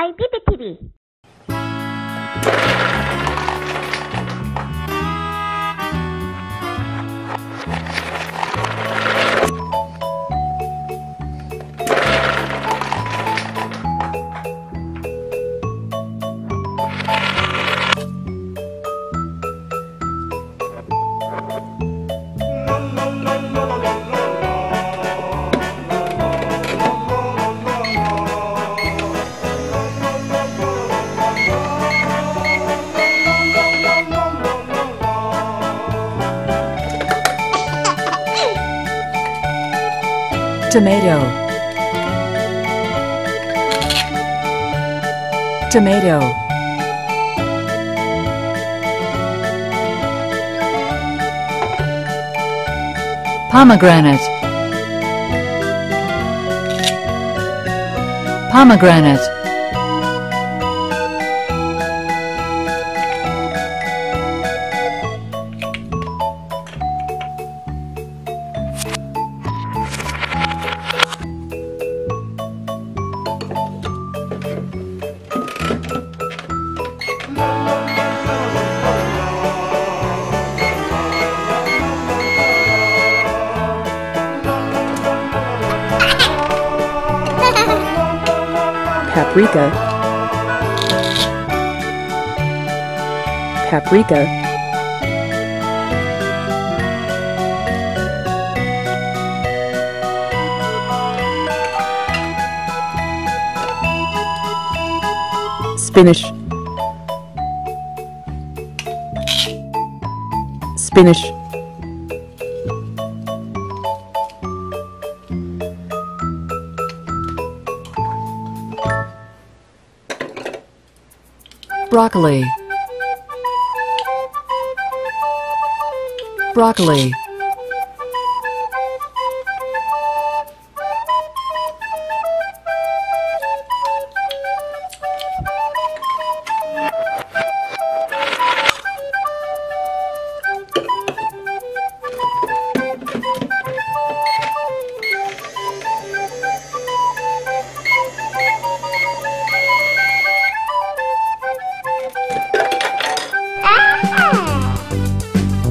I Bibbi TV. Tomato, tomato, pomegranate, pomegranate, paprika, paprika, spinach, spinach, broccoli, broccoli,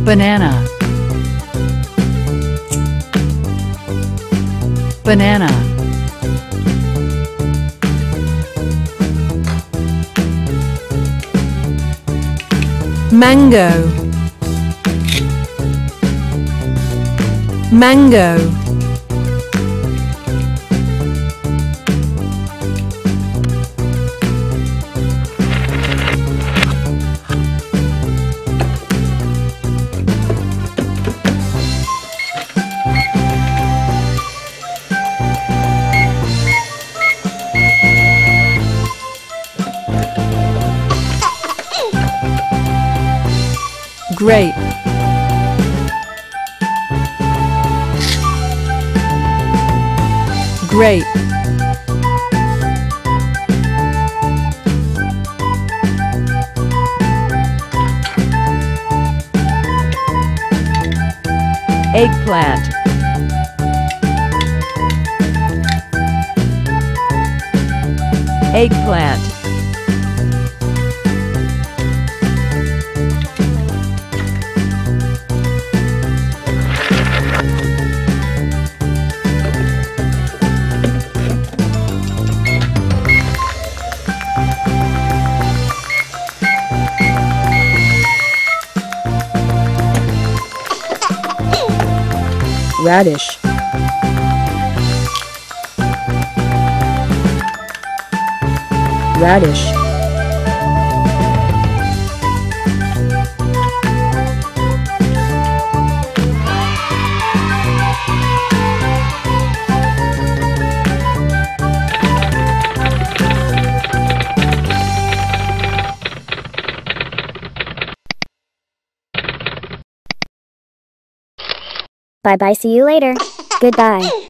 banana, banana, mango, mango, grape, grape, eggplant, eggplant, radish, radish, bye bye, see you later. Goodbye.